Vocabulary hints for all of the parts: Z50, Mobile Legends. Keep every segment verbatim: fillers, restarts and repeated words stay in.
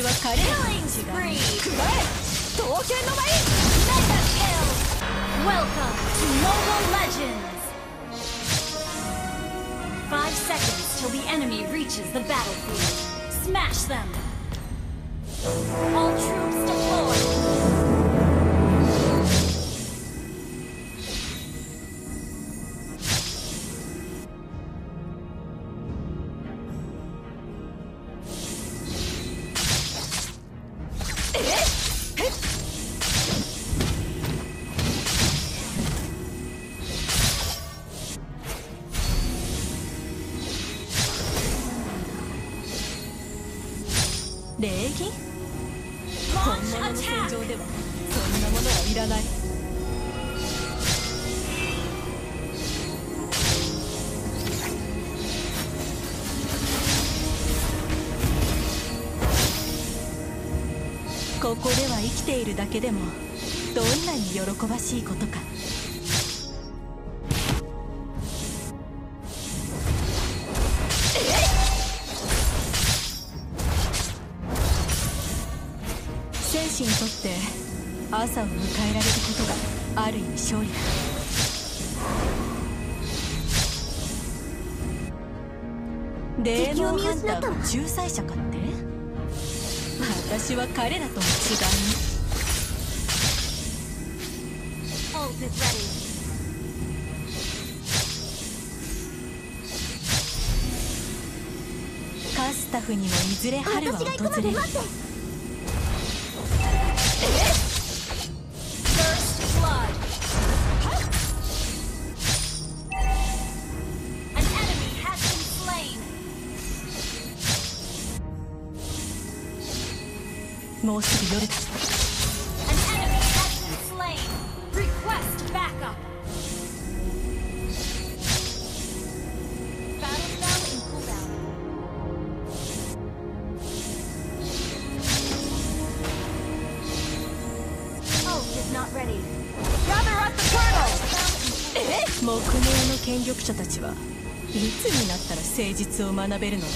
私は彼らの血が食らえ刀剣の舞 Welcome to Mobile Legends! Five seconds till the enemy reaches the battlefield. Smash them! All troopsここでは生きているだけでもどんなに喜ばしいことか。戦士にとって朝を迎えられることがある意味勝利だ。 霊能ハンターと仲裁者かって？私は彼らとも違う。 カスタフにもいずれ春は訪れる。 もうすぐ夜だ。木命の権力者たちはいつになったら誠実を学べるのだ。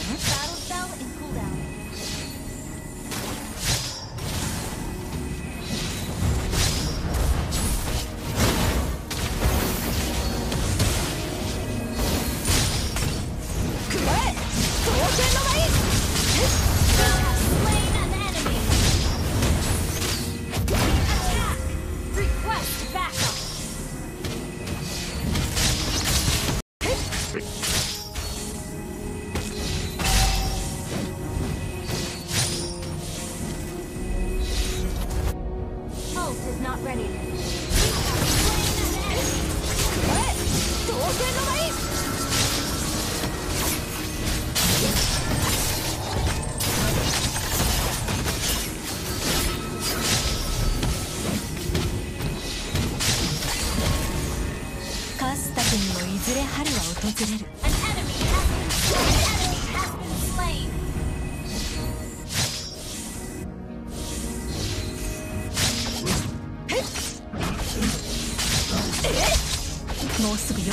もうすぐ夜だ。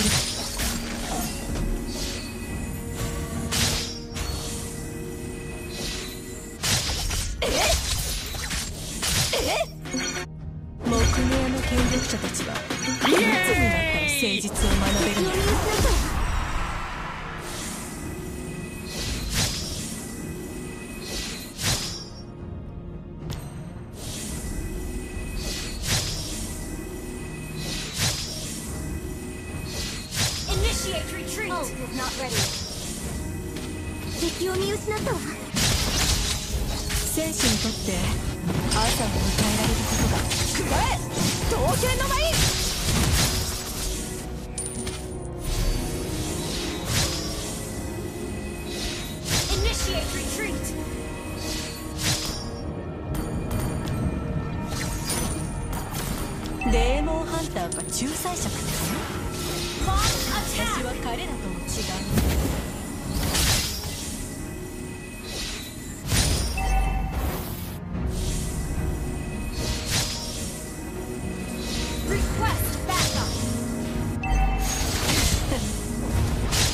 デーモンハンターか仲裁者かね。私は彼らとも違う。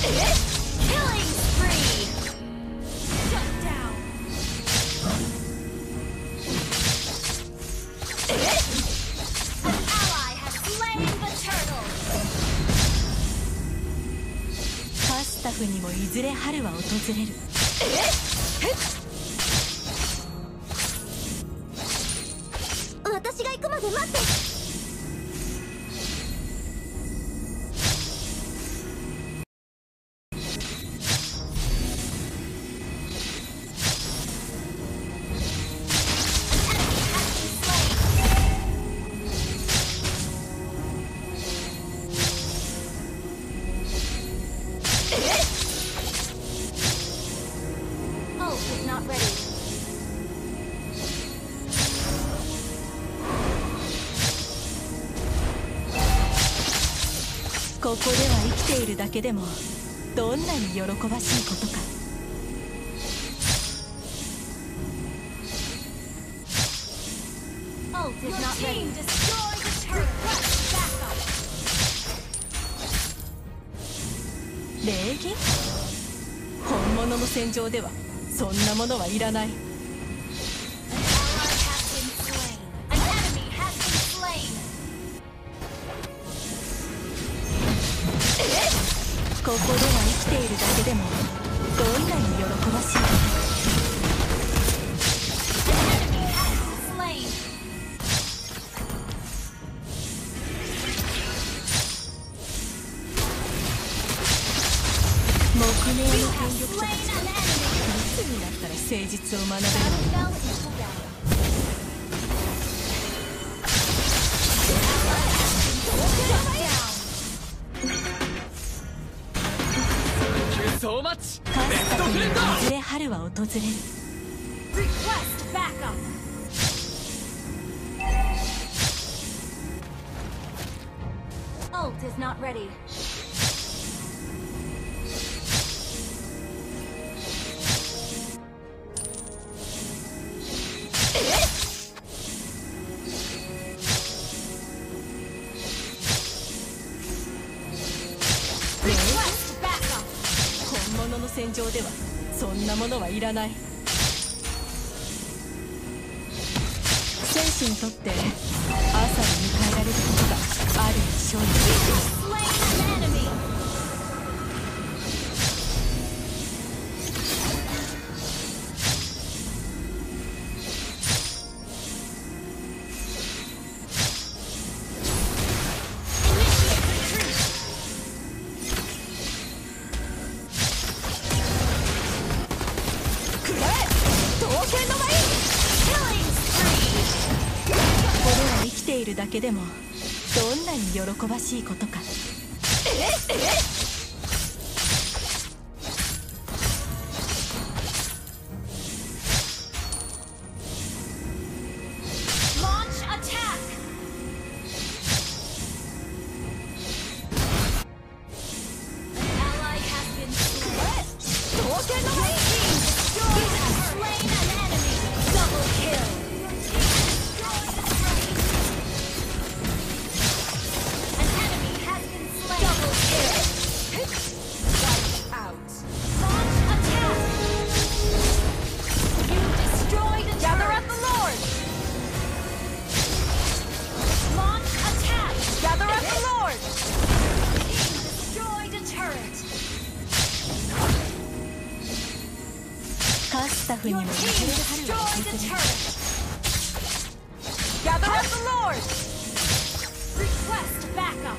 Killing spree! Shut down! 君にもいずれ春は訪れる。えっ、私が行くまで待って。ここでは生きているだけでもどんなに喜ばしいことか。礼儀？本物の戦場ではそんなものはいらない。ここでは生きているだけでもどんなに喜ばしいか。木目の権力者たちはいつになったら誠実を学べるのか。春は訪れる。本物の戦場ではそんなものはいらない。戦士にとって朝を迎えられることがある勝利。だけでもどんなに喜ばしいことか。えっ、えっ、Your team destroyed the turret! Gather up the Lord! Request backup!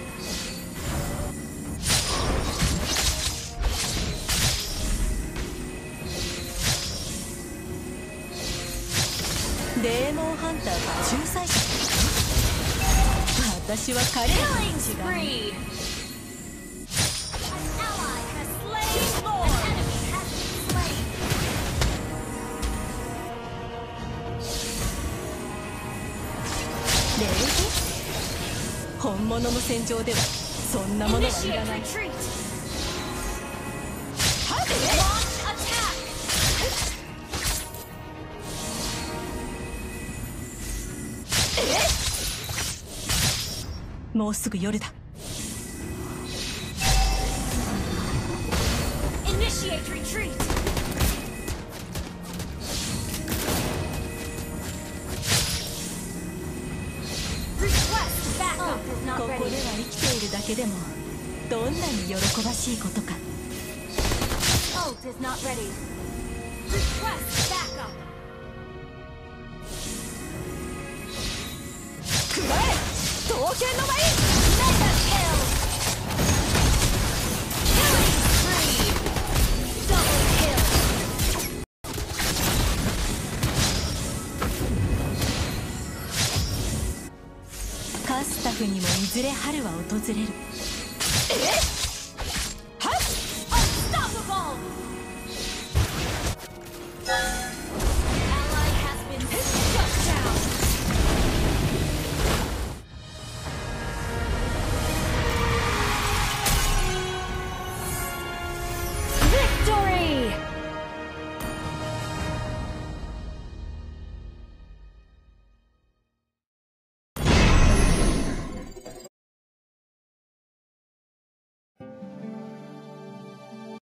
Demon Hunter is the leader. Killing spree!本物の戦場ではそんなものはいらない。もうすぐ夜だ。ここでは生きているだけでもどんなに喜ばしいことか。Bolt is not ready. Request backup. Kumae, Touken no Mai. Mega kill. Killing spree. Double kill. Kastakuにもいずれ春は訪れる。えっ？